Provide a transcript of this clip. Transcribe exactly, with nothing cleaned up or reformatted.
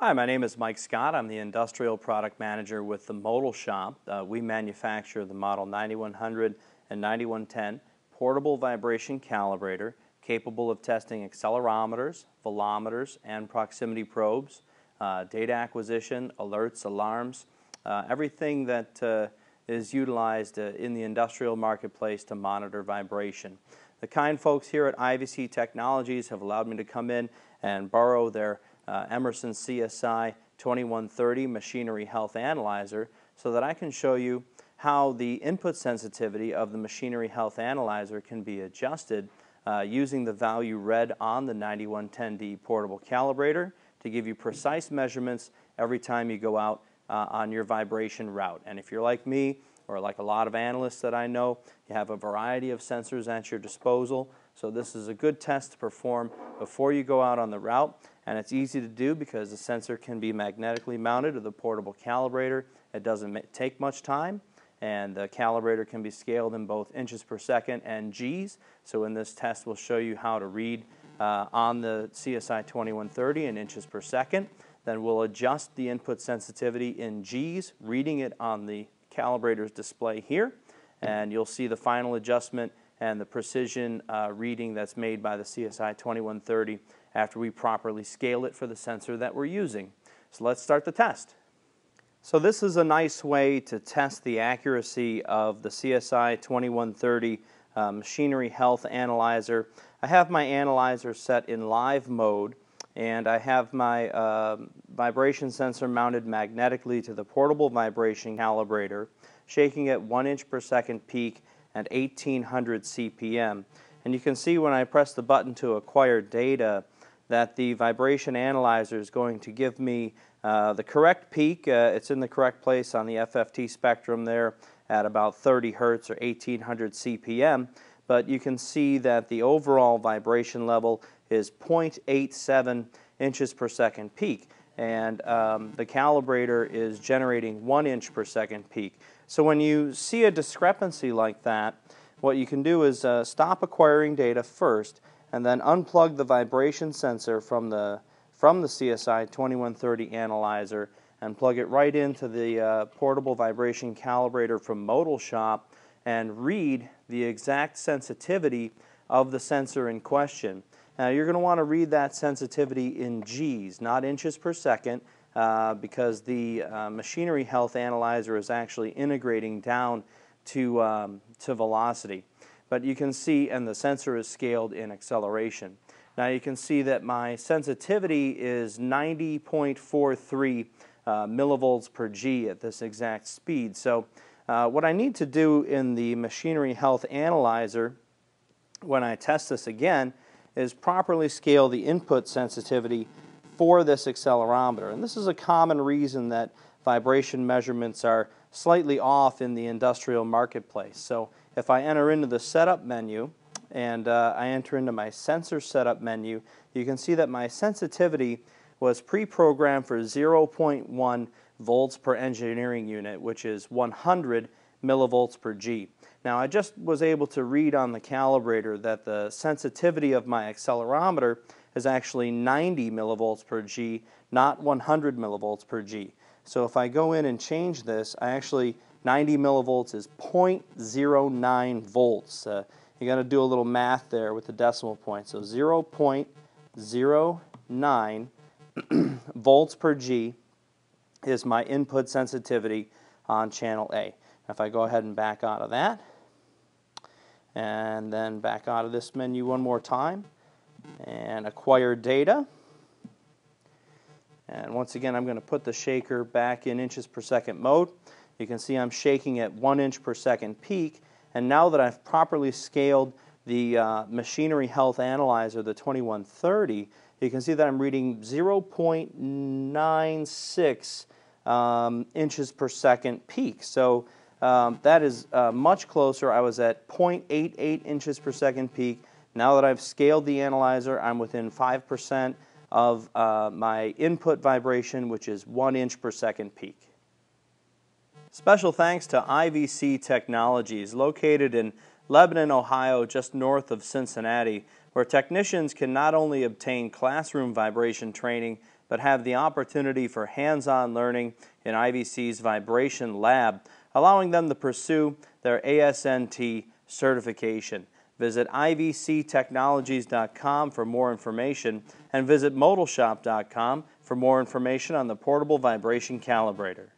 Hi, my name is Mike Scott. I'm the Industrial Product Manager with the Modal Shop. Uh, we manufacture the Model ninety-one hundred and ninety-one ten portable vibration calibrator capable of testing accelerometers, velometers, and proximity probes, uh, data acquisition, alerts, alarms, uh, everything that uh, is utilized uh, in the industrial marketplace to monitor vibration. The kind folks here at I V C Technologies have allowed me to come in and borrow their Uh, Emerson C S I twenty-one thirty machinery health analyzer so that I can show you how the input sensitivity of the machinery health analyzer can be adjusted uh, using the value read on the ninety-one ten D portable calibrator to give you precise measurements every time you go out uh, on your vibration route. And if you're like me, or like a lot of analysts that I know, you have a variety of sensors at your disposal. So this is a good test to perform before you go out on the route, and it's easy to do because the sensor can be magnetically mounted to the portable calibrator. It doesn't take much time, and the calibrator can be scaled in both inches per second and G's. So in this test, we'll show you how to read uh, on the C S I twenty-one thirty in inches per second. Then we'll adjust the input sensitivity in G's, reading it on the calibrator's display here, and you'll see the final adjustment and the precision uh, reading that's made by the C S I twenty-one thirty after we properly scale it for the sensor that we're using. So let's start the test. So this is a nice way to test the accuracy of the C S I twenty-one thirty uh, machinery health analyzer. I have my analyzer set in live mode, and I have my uh, vibration sensor mounted magnetically to the portable vibration calibrator, shaking at one inch per second peak at eighteen hundred C P M. And you can see when I press the button to acquire data that the vibration analyzer is going to give me uh, the correct peak. Uh, it's in the correct place on the F F T spectrum there at about thirty hertz or eighteen hundred C P M. But you can see that the overall vibration level is zero point eight seven inches per second peak, and um, the calibrator is generating one inch per second peak. So when you see a discrepancy like that, what you can do is uh, stop acquiring data first and then unplug the vibration sensor from the, from the C S I twenty-one thirty analyzer and plug it right into the uh, portable vibration calibrator from Modal Shop and read the exact sensitivity of the sensor in question. Now you're going to want to read that sensitivity in G's, not inches per second, uh, because the uh, machinery health analyzer is actually integrating down to, um, to velocity. But you can see, and the sensor is scaled in acceleration. Now you can see that my sensitivity is ninety point four three uh, millivolts per G at this exact speed. So uh, what I need to do in the machinery health analyzer when I test this again is properly scale the input sensitivity for this accelerometer. And this is a common reason that vibration measurements are slightly off in the industrial marketplace. So if I enter into the setup menu and uh, I enter into my sensor setup menu, you can see that my sensitivity was pre-programmed for zero point one volts per engineering unit, which is one hundred millivolts per G. Now I just was able to read on the calibrator that the sensitivity of my accelerometer is actually ninety millivolts per G, not one hundred millivolts per G. So if I go in and change this, I actually, ninety millivolts is zero point zero nine volts. Uh, you got to do a little math there with the decimal point. So zero point zero nine volts per G is my input sensitivity on channel A. If I go ahead and back out of that, and then back out of this menu one more time, and acquire data, and once again I'm going to put the shaker back in inches per second mode. You can see I'm shaking at one inch per second peak, and now that I've properly scaled the uh, machinery health analyzer, the twenty-one thirty, you can see that I'm reading zero point nine six um, inches per second peak. So Um, that is uh, much closer. I was at zero point eight eight inches per second peak. Now that I've scaled the analyzer, I'm within five percent of uh, my input vibration, which is one inch per second peak. Special thanks to I V C Technologies, located in Lebanon, Ohio, just north of Cincinnati, where technicians can not only obtain classroom vibration training, but have the opportunity for hands-on learning in I V C's Vibration Lab, allowing them to pursue their A S N T certification. Visit I V C technologies dot com for more information and visit modal shop dot com for more information on the portable vibration calibrator.